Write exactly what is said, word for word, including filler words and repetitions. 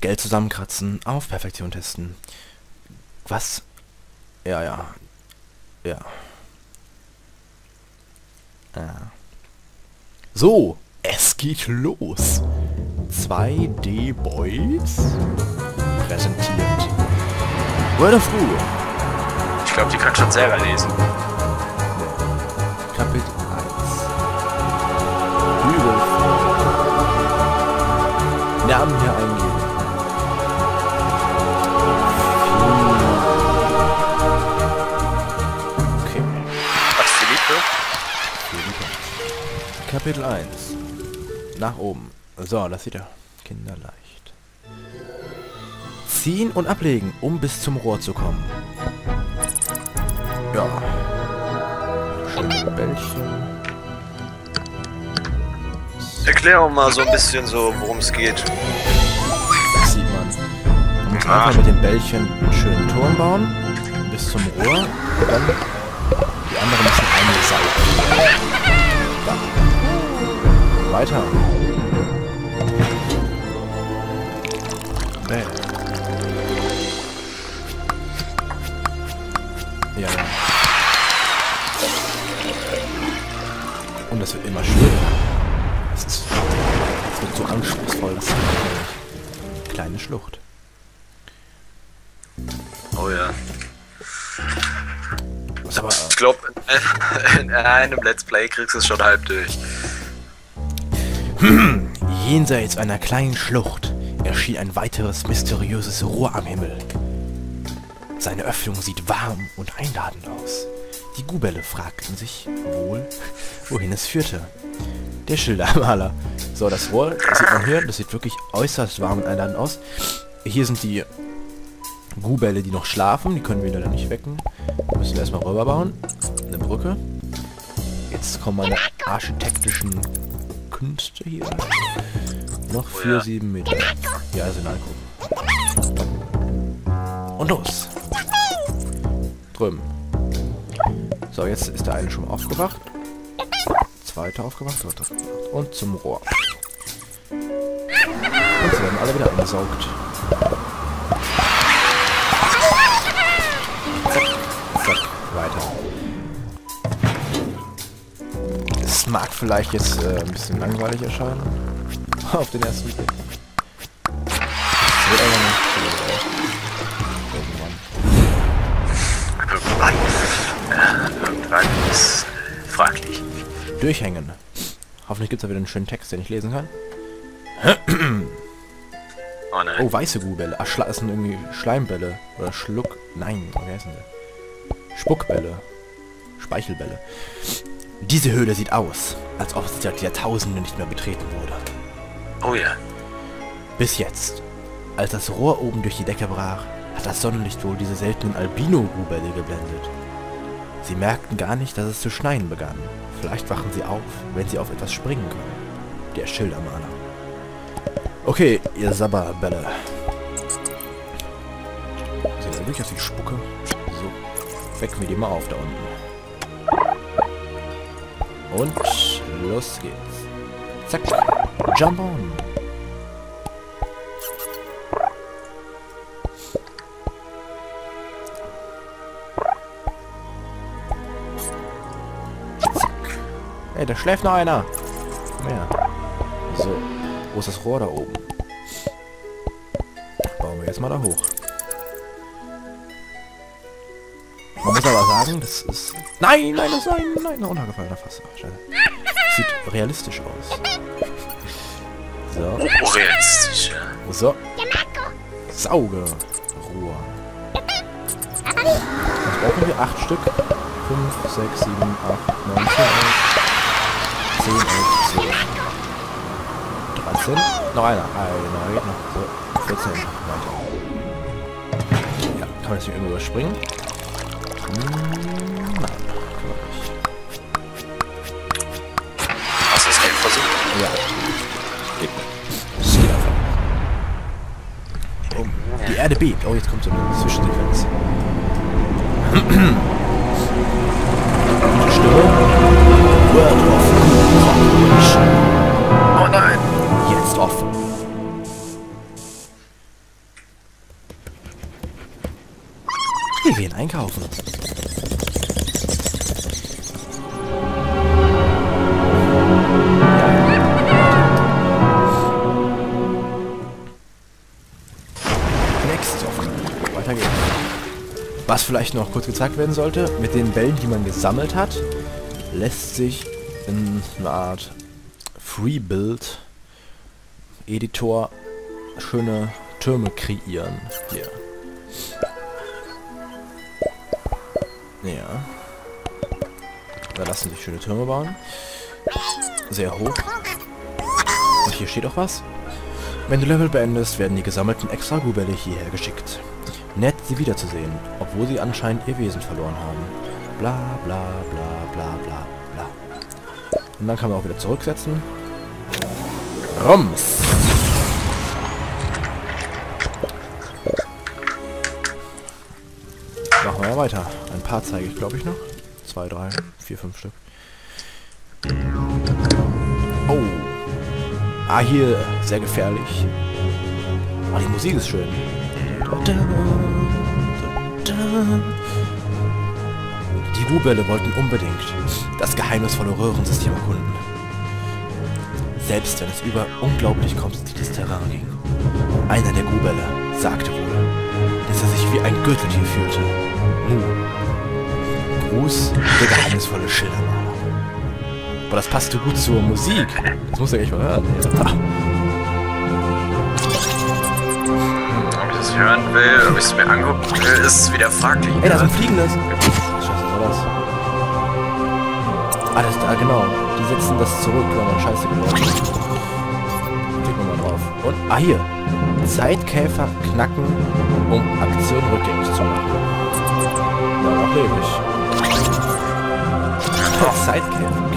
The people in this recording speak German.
Geld zusammenkratzen, auf Perfektion testen. Was? Ja, ja. Ja. Ah. So, es geht los. zwei D-Boys präsentiert World of Goo. Ich glaube, die können schon selber lesen. Kapitel eins. Übel. Namen hier eingeben. Kapitel eins. Nach oben. So, das sieht er. Kinderleicht. Ziehen und ablegen, um bis zum Rohr zu kommen. Ja. Schönes Bällchen. Erklärung mal so ein bisschen so, worum es geht. Das sieht man. Man muss ah. einfach mit dem Bällchen einen schönen Turm bauen. Bis zum Rohr. Und dann die anderen müssen eingesaugt. Weiter. Nee. Ja. Und das wird immer schwieriger. Das, ist, das wird so anspruchsvoll. Das ist kleine Schlucht. Oh ja. Was aber, ich glaube, in einem Let's Play kriegst du es schon halb durch. Jenseits einer kleinen Schlucht erschien ein weiteres mysteriöses Rohr am Himmel. Seine Öffnung sieht warm und einladend aus. Die Guhbälle fragten sich wohl, wohin es führte. Der Schildermaler. So, das Rohr, das sieht man hier, das sieht wirklich äußerst warm und einladend aus. Hier sind die Guhbälle, die noch schlafen, die können wir leider nicht wecken. Müssen wir erstmal rüberbauen. Eine Brücke. Jetzt kommen meine architektischen Künste hier. Noch vier, sieben Meter. Ja, also angucken. Und los! Drüben. So, jetzt ist der eine schon aufgewacht. Zweiter aufgewacht, dritter. Und zum Rohr. Und sie werden alle wieder angesaugt. Zack, zack, weiter. Es mag vielleicht jetzt äh, ein bisschen langweilig erscheinen. Auf den ersten Blick. Das wird aber nicht irgendwann. Irgendwann. Äh, irgendwann ist fraglich. Durchhängen. Hoffentlich gibt es da wieder einen schönen Text, den ich lesen kann. Oh nein. Oh, weiße Guhbälle. Ach, das sind irgendwie Schleimbälle. Oder Schluck. Nein, wie heißen sie? Spuckbälle. Speichelbälle. Diese Höhle sieht aus, als ob sie seit Jahrtausenden nicht mehr betreten wurde. Oh ja. Bis jetzt. Als das Rohr oben durch die Decke brach, hat das Sonnenlicht wohl diese seltenen Albino-Guhbälle geblendet. Sie merkten gar nicht, dass es zu schneien begann. Vielleicht wachen sie auf, wenn sie auf etwas springen können. Der Schildermaler. Okay, ihr Sabberbälle. Seht ihr wirklich, dass ich spucke? So, wecken wir die mal auf da unten. Und los geht's. Zack, jump on! Zack. Ey, da schläft noch einer! Ja. So, wo ist das Rohr da oben? Bauen wir jetzt mal da hoch. Man muss aber sagen, das ist... Nein, nein, das ist ein... Nein, noch runtergefallener Fass. Ach, scheiße. Sieht realistisch aus. So. Realistisch. So. Sauge. Ruhe. Jetzt brauchen wir acht Stück. fünf, sechs, sieben, acht, neun, zehn, elf, zwölf, dreizehn. Noch einer. Einer geht noch. So. vierzehn. Weiter. Ja, kann man das hier irgendwo überspringen? Hm. Ja, geht das geht einfach. Um, die Erde bebt. Oh, jetzt kommt so eine Zwischensequenz. Stimme. World of Goo. Oh nein. Jetzt offen. gehen einkaufen. Next. Weiter geht's. Was vielleicht noch kurz gezeigt werden sollte, mit den Bällen, die man gesammelt hat, lässt sich in einer Art Free-Build-Editor schöne Türme kreieren. Hier. Ja. Da lassen sich schöne Türme bauen. Sehr hoch. Und hier steht auch was. Wenn du Level beendest, werden die gesammelten extra Goo-Bälle hierher geschickt. Nett, sie wiederzusehen, obwohl sie anscheinend ihr Wesen verloren haben. Bla bla bla bla bla bla. Und dann kann man auch wieder zurücksetzen. Rums! Machen wir mal weiter. Ein paar zeige ich, glaube ich, noch. Zwei, drei, vier, fünf Stück. Oh. Ah, hier. Sehr gefährlich. Ah, die Musik ist schön. Die Goo-Bälle wollten unbedingt das geheimnisvolle Röhrensystem erkunden. Selbst wenn es über unglaublich komplizierte Terrain ging. Einer der Goo-Bälle sagte wohl, dass er sich wie ein Gürteltier fühlte. Hm. Gruß, der geheimnisvolle Schildermaler. Aber das passte gut zur Musik. Das muss ja echt mal hören. Ja. Hören will, ob ich es mir angucken will, ist wieder fraglich. Ey, da ist ein Fliegendes. Scheiße, was war das? Ah, das da, genau. Die setzen das zurück, weil man scheiße geworden ist. Klicken wir mal drauf. Und, ah, hier. Zeitkäfer knacken, um Aktion rückgängig zu machen. Dann auch lebe ich. Zeitkäfer.